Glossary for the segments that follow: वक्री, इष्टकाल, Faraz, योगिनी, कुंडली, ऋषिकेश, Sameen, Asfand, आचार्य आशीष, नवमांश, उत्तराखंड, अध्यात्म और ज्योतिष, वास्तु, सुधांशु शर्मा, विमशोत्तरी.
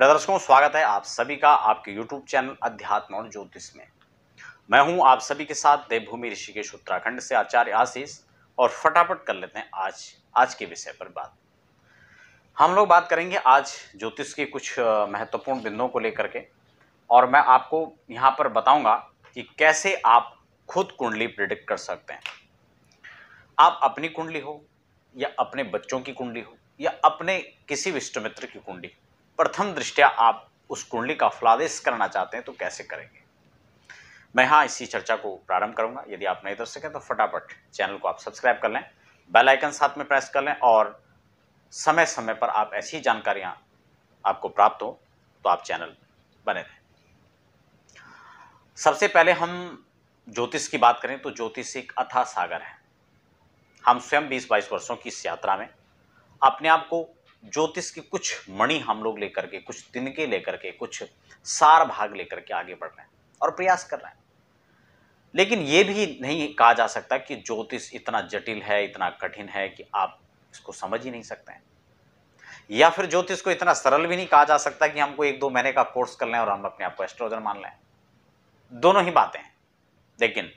प्रिय दर्शकों, स्वागत है आप सभी का आपके YouTube चैनल अध्यात्म और ज्योतिष में। मैं हूं आप सभी के साथ देवभूमि ऋषिकेश उत्तराखंड से आचार्य आशीष, और फटाफट कर लेते हैं आज के विषय पर बात। हम लोग बात करेंगे आज ज्योतिष के कुछ महत्वपूर्ण बिंदुओं को लेकर के, और मैं आपको यहाँ पर बताऊँगा कि कैसे आप खुद कुंडली प्रेडिक्ट कर सकते हैं। आप अपनी कुंडली हो या अपने बच्चों की कुंडली हो या अपने किसी विष्ट मित्र की कुंडली, प्रथम दृष्टया आप उस कुंडली का फलादेश करना चाहते हैं तो कैसे करेंगे, मैं यहाँ इसी चर्चा को प्रारंभ करूँगा। यदि आप नहीं कर सके तो फटाफट चैनल को आप सब्सक्राइब कर लें, बेल आइकन साथ में प्रेस कर लें, और समय समय पर आप ऐसी जानकारियाँ आपको प्राप्त हो तो आप चैनल बने रहें। सबसे पहले हम ज्योतिष की बात करें तो ज्योतिष एक अथाह सागर है। हम स्वयं 20-22 वर्षों की इस यात्रा में अपने आप को ज्योतिष की कुछ मणि हम लोग लेकर के, कुछ तिनके लेकर के, कुछ सार भाग लेकर के आगे बढ़ रहे हैं और प्रयास कर रहे हैं। लेकिन ये भी नहीं कहा जा सकता कि ज्योतिष इतना जटिल है, इतना कठिन है कि आप इसको समझ ही नहीं सकते हैं, या फिर ज्योतिष को इतना सरल भी नहीं कहा जा सकता कि हमको 1-2 महीने का कोर्स कर लें और हम अपने आप को एस्ट्रोलॉजर मान लें। दोनों ही बातें हैं, लेकिन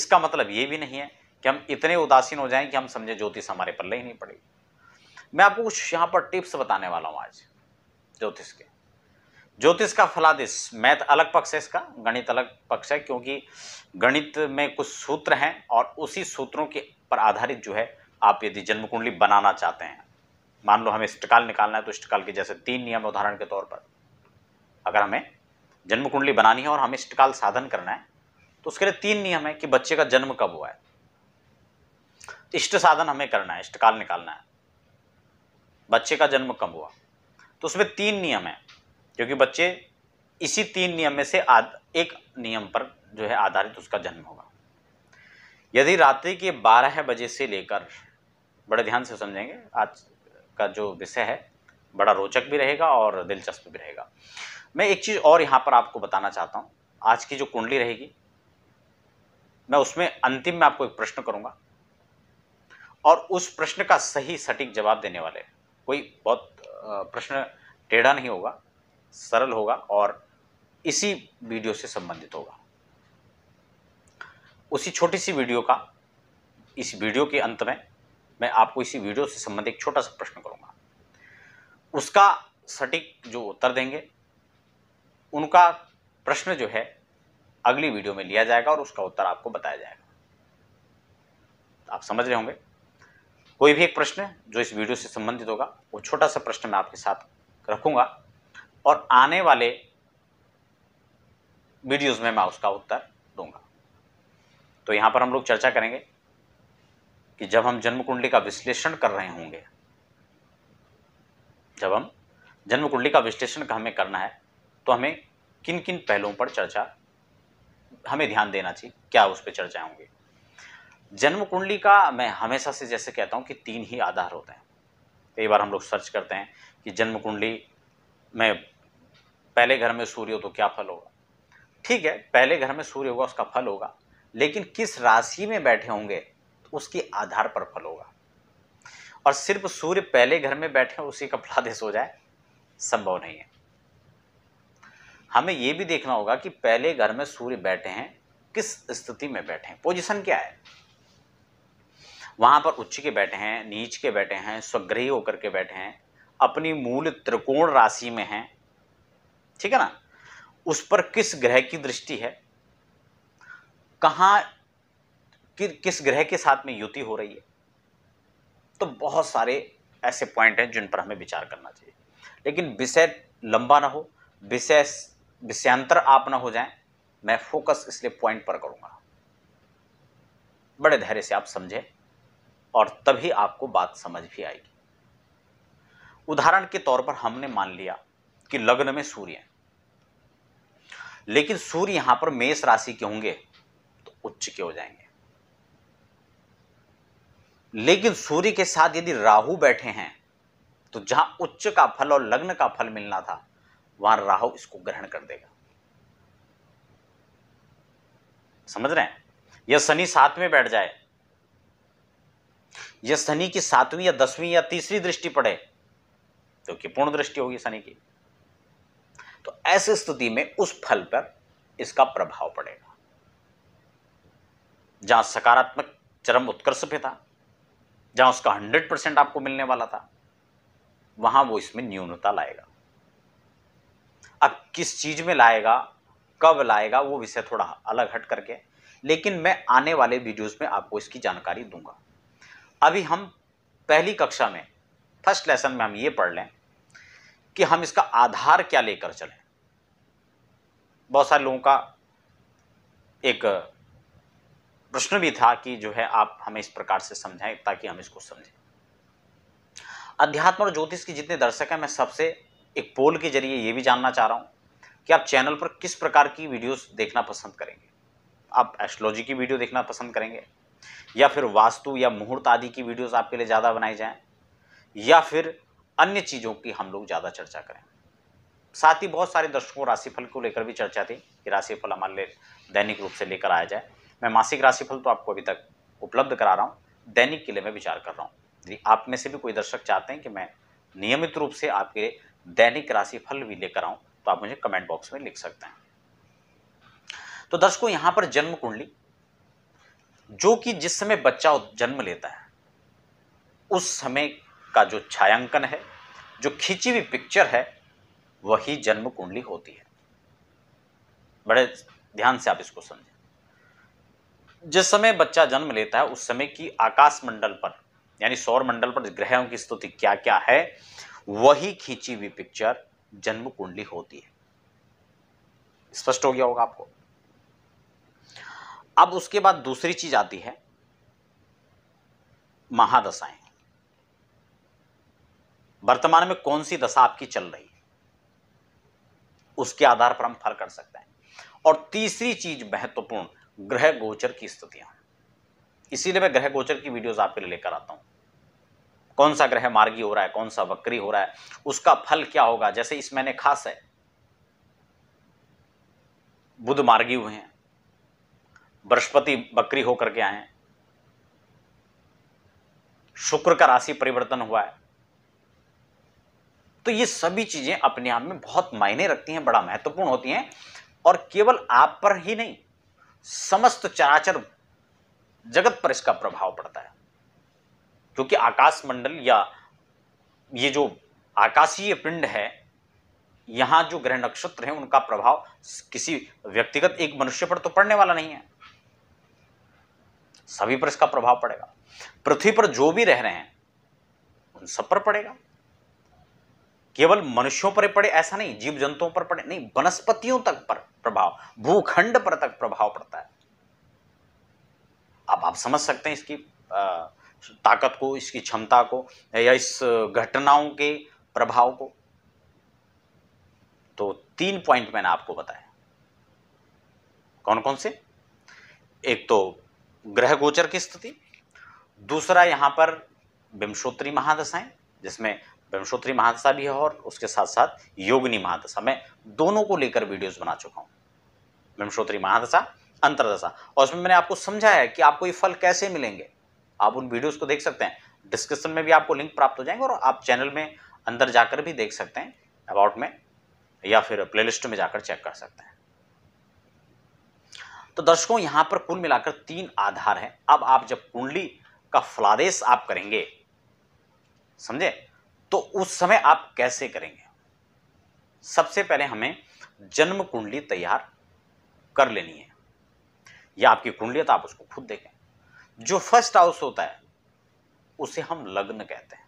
इसका मतलब ये भी नहीं है कि हम इतने उदासीन हो जाएं कि हम समझे ज्योतिष हमारे पल्ले ही नहीं पड़ेगी। मैं आपको कुछ यहाँ पर टिप्स बताने वाला हूँ आज ज्योतिष के। ज्योतिष का फलादेश, मैथ अलग पक्ष है इसका, गणित अलग पक्ष है, क्योंकि गणित में कुछ सूत्र हैं और उसी सूत्रों के पर आधारित जो है आप यदि जन्म कुंडली बनाना चाहते हैं, मान लो हमें इष्टकाल निकालना है तो इष्टकाल के जैसे 3 नियम, उदाहरण के तौर पर अगर हमें जन्म कुंडली बनानी है और हमें इष्टकाल साधन करना है तो उसके लिए 3 नियम है कि बच्चे का जन्म कब हुआ है, इष्ट साधन हमें करना है, इष्टकाल निकालना है, बच्चे का जन्म कब हुआ, तो उसमें 3 नियम है, क्योंकि बच्चे इसी 3 नियम में से एक नियम पर जो है आधारित उसका जन्म होगा। यदि रात्रि के 12 बजे से लेकर, बड़े ध्यान से समझेंगे, आज का जो विषय है बड़ा रोचक भी रहेगा और दिलचस्प भी रहेगा। मैं एक चीज़ और यहाँ पर आपको बताना चाहता हूँ। आज की जो कुंडली रहेगी मैं उसमें अंतिम में आपको एक प्रश्न करूँगा, और उस प्रश्न का सही सटीक जवाब देने वाले, कोई बहुत प्रश्न टेढ़ा नहीं होगा, सरल होगा और इसी वीडियो से संबंधित होगा। उसी छोटी सी वीडियो का, इस वीडियो के अंत में मैं आपको इसी वीडियो से संबंधित एक छोटा सा प्रश्न करूंगा, उसका सटीक जो उत्तर देंगे उनका प्रश्न जो है अगली वीडियो में लिया जाएगा और उसका उत्तर आपको बताया जाएगा। आप समझ रहे होंगे, कोई भी एक प्रश्न जो इस वीडियो से संबंधित होगा वो छोटा सा प्रश्न मैं आपके साथ रखूंगा, और आने वाले वीडियोस में मैं उसका उत्तर दूंगा। तो यहाँ पर हम लोग चर्चा करेंगे कि जब हम जन्म कुंडली का विश्लेषण कर रहे होंगे, जब हम जन्म कुंडली का विश्लेषण हमें करना है तो हमें किन किन पहलुओं पर चर्चा, हमें ध्यान देना चाहिए, क्या उस पर चर्चाएं होंगी। जन्म कुंडली का मैं हमेशा से जैसे कहता हूँ कि 3 ही आधार होते हैं। कई बार हम लोग सर्च करते हैं कि जन्म कुंडली में पहले घर में सूर्य हो तो क्या फल होगा। ठीक है, पहले घर में सूर्य होगा उसका फल होगा, लेकिन किस राशि में बैठे होंगे तो उसके आधार पर फल होगा। और सिर्फ सूर्य पहले घर में बैठे उसी का फलादेश हो जाए, संभव नहीं है। हमें ये भी देखना होगा कि पहले घर में सूर्य बैठे हैं, किस स्थिति में बैठे हैं, पोजीशन क्या है, वहाँ पर उच्च के बैठे हैं, नीच के बैठे हैं, स्वगृही होकर के बैठे हैं, अपनी मूल त्रिकोण राशि में हैं, ठीक है ना, उस पर किस ग्रह की दृष्टि है, कहाँ किस ग्रह के साथ में युति हो रही है। तो बहुत सारे ऐसे पॉइंट हैं जिन पर हमें विचार करना चाहिए, लेकिन विषय लंबा ना हो, विषयांतर आप ना हो जाए, मैं फोकस इसलिए पॉइंट पर करूँगा। बड़े धैर्य से आप समझें और तभी आपको बात समझ भी आएगी। उदाहरण के तौर पर हमने मान लिया कि लग्न में सूर्य है, लेकिन सूर्य यहां पर मेष राशि के होंगे तो उच्च के हो जाएंगे। लेकिन सूर्य के साथ यदि राहु बैठे हैं तो जहां उच्च का फल और लग्न का फल मिलना था वहां राहु इसको ग्रहण कर देगा। समझ रहे हैं? या शनि 7 में बैठ जाए, यह शनि की 7वीं या 10वीं या तीसरी दृष्टि पड़े, क्योंकि पूर्ण दृष्टि होगी शनि की, तो ऐसी स्थिति में उस फल पर इसका प्रभाव पड़ेगा। जहां सकारात्मक चरम उत्कर्ष पे था, जहां उसका 100% आपको मिलने वाला था, वहां वो इसमें न्यूनता लाएगा। अब किस चीज में लाएगा, कब लाएगा, वो विषय थोड़ा अलग हट करके, लेकिन मैं आने वाले वीडियोस में आपको इसकी जानकारी दूंगा। अभी हम पहली कक्षा में फर्स्ट लेसन में हम ये पढ़ लें कि हम इसका आधार क्या लेकर चलें। बहुत सारे लोगों का एक प्रश्न भी था कि जो है आप हमें इस प्रकार से समझाएं ताकि हम इसको समझें। अध्यात्म और ज्योतिष के जितने दर्शक हैं, मैं सबसे एक पोल के जरिए ये भी जानना चाह रहा हूँ कि आप चैनल पर किस प्रकार की वीडियोस देखना पसंद करेंगे। आप एस्ट्रोलॉजी की वीडियो देखना पसंद करेंगे, या फिर वास्तु या मुहूर्त आदि की वीडियोस आपके लिए ज़्यादा बनाई जाएं, या फिर अन्य चीज़ों की हम लोग ज़्यादा चर्चा करें। साथ ही बहुत सारे दर्शकों को राशिफल को लेकर भी चर्चा थी कि राशिफल हमारे लिए दैनिक रूप से लेकर आया जाए। मैं मासिक राशिफल तो आपको अभी तक उपलब्ध करा रहा हूँ, दैनिक के लिए मैं विचार कर रहा हूँ। यदि आप में से भी कोई दर्शक चाहते हैं कि मैं नियमित रूप से आपके लिए दैनिक राशिफल भी लेकर आऊँ, तो आप मुझे कमेंट बॉक्स में लिख सकते हैं। तो दर्शकों, यहाँ पर जन्म कुंडली, जो कि जिस समय बच्चा जन्म लेता है उस समय का जो छायांकन है, जो खींची हुई पिक्चर है, वही जन्म कुंडली होती है। बड़े ध्यान से आप इसको समझें। जिस समय बच्चा जन्म लेता है उस समय की आकाश मंडल पर, यानी सौर मंडल पर ग्रहों की स्थिति क्या क्या है, वही खींची हुई पिक्चर जन्म कुंडली होती है। स्पष्ट हो गया होगा आपको। अब उसके बाद दूसरी चीज आती है महादशाएं। वर्तमान में कौन सी दशा आपकी चल रही है, उसके आधार पर हम फल कर सकते हैं। और तीसरी चीज महत्वपूर्ण, ग्रह गोचर की स्थितियां। इसीलिए मैं ग्रह गोचर की वीडियोस आपके लिए लेकर आता हूं। कौन सा ग्रह मार्गी हो रहा है, कौन सा वक्री हो रहा है, उसका फल क्या होगा। जैसे इस महीने खास है, बुध मार्गी हुए हैं, बृहस्पति बकरी होकर के आए हैं, शुक्र का राशि परिवर्तन हुआ है। तो ये सभी चीजें अपने आप में बहुत मायने रखती हैं, बड़ा महत्वपूर्ण होती हैं। और केवल आप पर ही नहीं, समस्त चराचर जगत पर इसका प्रभाव पड़ता है, क्योंकि आकाशमंडल या ये जो आकाशीय पिंड है, यहाँ जो ग्रह नक्षत्र हैं उनका प्रभाव किसी व्यक्तिगत एक मनुष्य पर तो पड़ने वाला नहीं है, सभी पर इसका प्रभाव पड़ेगा। पृथ्वी पर जो भी रह रहे हैं उन सब पर पड़ेगा। केवल मनुष्यों पर पड़े ऐसा नहीं, जीव जंतुओं पर पड़े नहीं, वनस्पतियों तक पर प्रभाव, भूखंड पर तक प्रभाव पड़ता है। अब आप समझ सकते हैं इसकी ताकत को, इसकी क्षमता को, या इस घटनाओं के प्रभाव को। तो 3 पॉइंट मैंने आपको बताया, कौन कौन से। एक तो ग्रह गोचर की स्थिति, दूसरा यहाँ पर विमशोत्तरी महादशाएं, जिसमें विमशोत्तरी महादशा भी है और उसके साथ साथ योगिनी महादशा। मैं दोनों को लेकर वीडियोस बना चुका हूँ, विमशोत्तरी महादशा, अंतरदशा। और उसमें मैंने आपको समझाया है कि आपको ये फल कैसे मिलेंगे। आप उन वीडियोस को देख सकते हैं, डिस्क्रिप्शन में भी आपको लिंक प्राप्त हो जाएंगे, और आप चैनल में अंदर जाकर भी देख सकते हैं, अबाउट में, या फिर प्लेलिस्ट में जाकर चेक कर सकते हैं। तो दर्शकों, यहां पर कुल मिलाकर 3 आधार हैं। अब आप जब कुंडली का फलादेश आप करेंगे, समझे, तो उस समय आप कैसे करेंगे। सबसे पहले हमें जन्म कुंडली तैयार कर लेनी है, या आपकी कुंडली है तो आप उसको खुद देखें। जो फर्स्ट हाउस होता है उसे हम लग्न कहते हैं।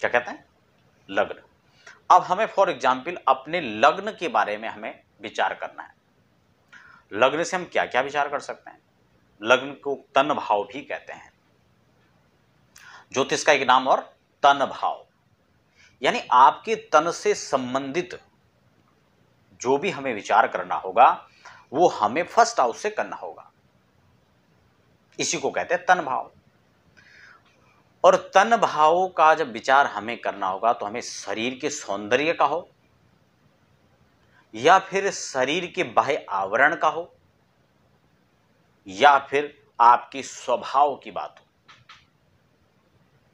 क्या कहते हैं? लग्न। अब हमें फॉर एग्जाम्पल अपने लग्न के बारे में हमें विचार करना है। लग्न से हम क्या क्या विचार कर सकते हैं? लग्न को तन भाव भी कहते हैं, ज्योतिष का एक नाम, और तन भाव यानी आपके तन से संबंधित जो भी हमें विचार करना होगा वो हमें फर्स्ट हाउस से करना होगा। इसी को कहते हैं तन भाव। और तन भाव का जब विचार हमें करना होगा तो हमें शरीर के सौंदर्य का हो, या फिर शरीर के बाह्य आवरण का हो, या फिर आपके स्वभाव की बात हो।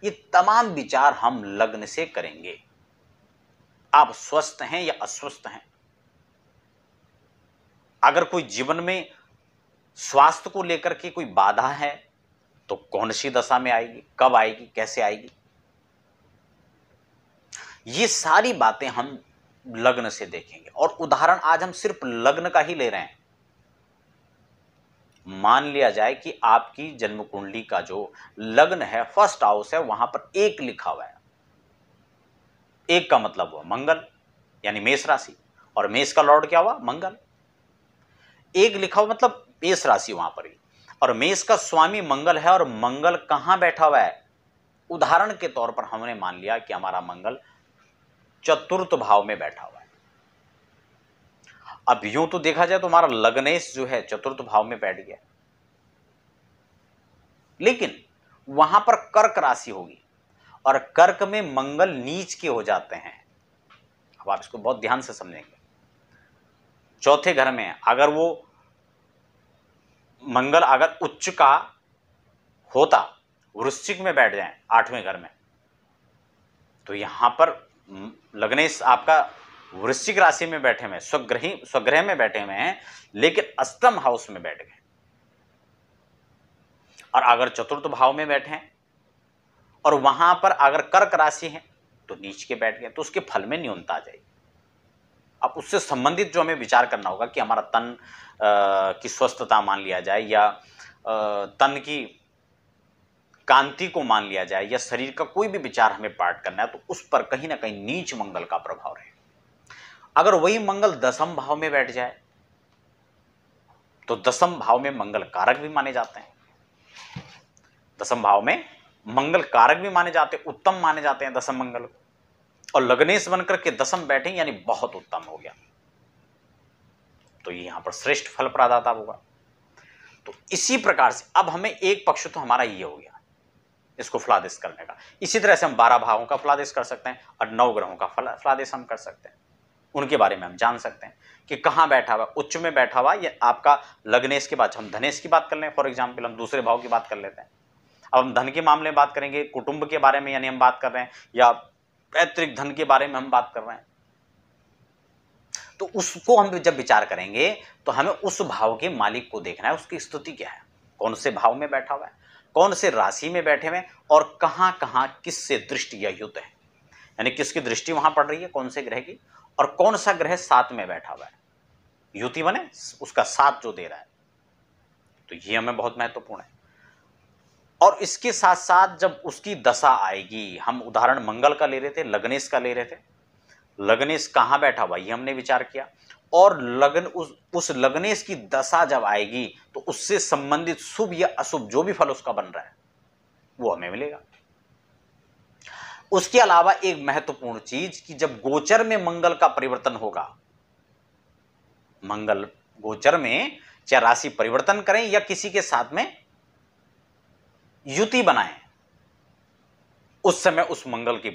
ये तमाम विचार हम लग्न से करेंगे। आप स्वस्थ हैं या अस्वस्थ हैं। अगर कोई जीवन में स्वास्थ्य को लेकर के कोई बाधा है तो कौन सी दशा में आएगी, कब आएगी, कैसे आएगी, ये सारी बातें हम लग्न से देखेंगे। और उदाहरण आज हम सिर्फ लग्न का ही ले रहे हैं। मान लिया जाए कि आपकी जन्म कुंडली का जो लग्न है, फर्स्ट हाउस है, वहां पर एक लिखा हुआ है। एक का मतलब हुआ मंगल यानी मेष राशि, और मेष का लॉर्ड क्या हुआ, मंगल। एक लिखा हुआ मतलब मेष राशि वहां पर ही, और मेष का स्वामी मंगल है। और मंगल कहां बैठा हुआ है, उदाहरण के तौर पर हमने मान लिया कि हमारा मंगल चतुर्थ भाव में बैठा हुआ है। अब यूं तो देखा जाए तो हमारा लग्नेश जो है चतुर्थ भाव में बैठ गया, लेकिन वहां पर कर्क राशि होगी और कर्क में मंगल नीच के हो जाते हैं। अब आप इसको बहुत ध्यान से समझेंगे। चौथे घर में अगर वो मंगल अगर उच्च का होता, वृश्चिक में बैठ जाए आठवें घर में, तो यहां पर लग्नेश आपका वृश्चिक राशि में बैठे हुए, स्वग्रह में बैठे हुए हैं, लेकिन अष्टम हाउस में बैठ गए। और अगर चतुर्थ भाव में बैठे हैं और वहां पर अगर कर्क राशि है तो नीच के बैठ गए, तो उसके फल में न्यूनता आ जाएगी। अब उससे संबंधित जो हमें विचार करना होगा कि हमारा तन की स्वस्थता मान लिया जाए, या तन की कांति को मान लिया जाए, या शरीर का कोई भी विचार हमें पाठ करना है, तो उस पर कहीं ना कहीं नीच मंगल का प्रभाव रहे। अगर वही मंगल दशम भाव में बैठ जाए तो दशम भाव में मंगल कारक भी माने जाते हैं, दशम भाव में मंगल कारक भी माने जाते हैं, उत्तम माने जाते हैं दशम मंगल को। और लग्नेश बनकर के दशम बैठे यानी बहुत उत्तम हो गया, तो यहां पर श्रेष्ठ फल प्रदाता होगा। तो इसी प्रकार से अब हमें एक पक्ष तो हमारा ये हो गया, इसको फलादेश करने का। इसी तरह से हम 12 भावों का फलादेश कर सकते हैं और 9 ग्रहों का फलादेश हम कर सकते हैं। उनके बारे में हम जान सकते हैं कि कहाँ बैठा हुआ, उच्च में बैठा हुआ, या आपका लग्नेश के बाद हम धनेश की बात कर लें, फॉर एग्जाम्पल हम दूसरे भाव की बात कर लेते हैं। अब हम धन के मामले में बात करेंगे, कुटुंब के बारे में यानी हम बात कर रहे हैं, या पैतृक धन के बारे में हम बात कर रहे हैं, तो उसको हम जब विचार करेंगे तो हमें उस भाव के मालिक को देखना है, उसकी स्थिति क्या है, कौन से भाव में बैठा हुआ है, कौन से राशि में बैठे हुए, और कहाँ कहाँ किससे दृष्टि या युद्ध है, यानी किसकी दृष्टि वहां पड़ रही है, कौन से ग्रह की, और कौन सा ग्रह साथ में बैठा हुआ है। युति बने उसका साथ जो दे रहा है, तो ये हमें बहुत महत्वपूर्ण है। और इसके साथ साथ जब उसकी दशा आएगी, हम उदाहरण मंगल का ले रहे थे, लग्नेश का ले रहे थे, लग्नेश कहाँ बैठा हुआ ये हमने विचार किया, और लग्न उस लग्नेश की दशा जब आएगी तो उससे संबंधित शुभ या अशुभ जो भी फल उसका बन रहा है वो हमें मिलेगा। उसके अलावा एक महत्वपूर्ण चीज कि जब गोचर में मंगल का परिवर्तन होगा, मंगल गोचर में चाहे राशि परिवर्तन करें या किसी के साथ में युति बनाएं, उस समय उस मंगल की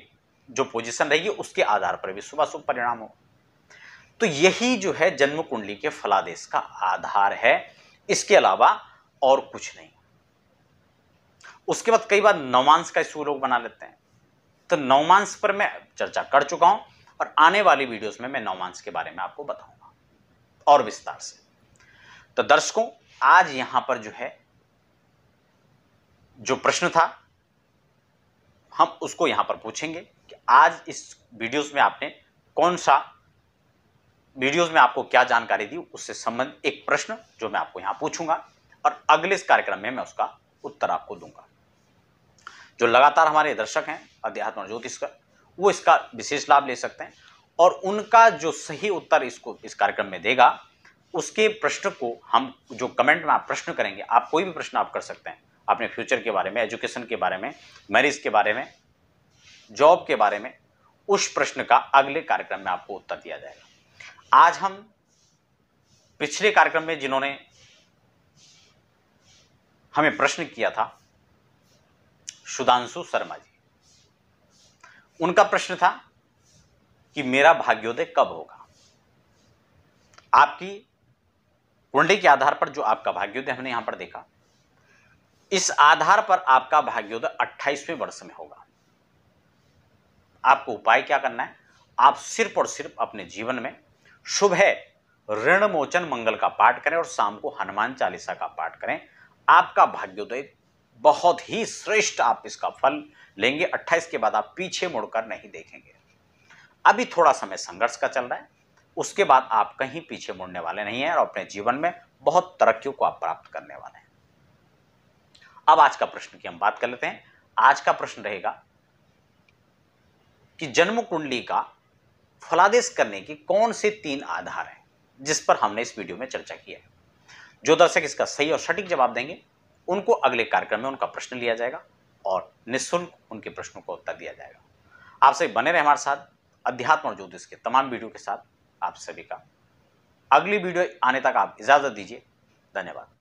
जो पोजीशन रहेगी उसके आधार पर भी शुभ अशुभ परिणाम हो। तो यही जो है जन्म कुंडली के फलादेश का आधार है, इसके अलावा और कुछ नहीं। उसके बाद कई बार नवमांश का इसको लोग बना लेते हैं, तो नवमांश पर मैं चर्चा कर चुका हूं और आने वाली वीडियोस में मैं नवमांश के बारे में आपको बताऊंगा और विस्तार से। तो दर्शकों, आज यहां पर जो है जो प्रश्न था हम उसको यहां पर पूछेंगे कि आज इस वीडियोस में आपने कौन सा, वीडियोस में आपको क्या जानकारी दी, उससे संबंधित एक प्रश्न जो मैं आपको यहां पूछूंगा और अगले इस कार्यक्रम में मैं उसका उत्तर आपको दूंगा। जो लगातार हमारे दर्शक हैं अध्यात्म और ज्योतिष का, वो इसका विशेष लाभ ले सकते हैं, और उनका जो सही उत्तर इसको इस कार्यक्रम में देगा, उसके प्रश्न को हम जो कमेंट में आप प्रश्न करेंगे, आप कोई भी प्रश्न आप कर सकते हैं, आपने फ्यूचर के बारे में, एजुकेशन के बारे में, मैरिज के बारे में, जॉब के बारे में, उस प्रश्न का अगले कार्यक्रम में आपको उत्तर दिया जाएगा। आज हम पिछले कार्यक्रम में जिन्होंने हमें प्रश्न किया था, सुधांशु शर्मा जी, उनका प्रश्न था कि मेरा भाग्योदय कब होगा। आपकी कुंडली के आधार पर जो आपका भाग्योदय हमने यहां पर देखा, इस आधार पर आपका भाग्योदय 28वें वर्ष में होगा। आपको उपाय क्या करना है, आप सिर्फ और सिर्फ अपने जीवन में सुबह ऋण मोचन मंगल का पाठ करें और शाम को हनुमान चालीसा का पाठ करें। आपका भाग्योदय बहुत ही श्रेष्ठ, आप इसका फल लेंगे। 28 के बाद आप पीछे मुड़कर नहीं देखेंगे। अभी थोड़ा समय संघर्ष का चल रहा है, उसके बाद आप कहीं पीछे मुड़ने वाले नहीं हैं और अपने जीवन में बहुत तरक्कियों को आप प्राप्त करने वाले हैं। अब आज का प्रश्न की हम बात कर लेते हैं। आज का प्रश्न रहेगा कि जन्म कुंडली का फलादेश करने की कौन से 3 आधार हैं, जिस पर हमने इस वीडियो में चर्चा की है। जो दर्शक इसका सही और सटीक जवाब देंगे उनको अगले कार्यक्रम में उनका प्रश्न लिया जाएगा और निःशुल्क उनके प्रश्नों को उत्तर दिया जाएगा। आप सभी बने रहे हमारे साथ अध्यात्म और ज्योतिष के तमाम वीडियो के साथ। आप सभी का अगली वीडियो आने तक आप इजाज़त दीजिए। धन्यवाद।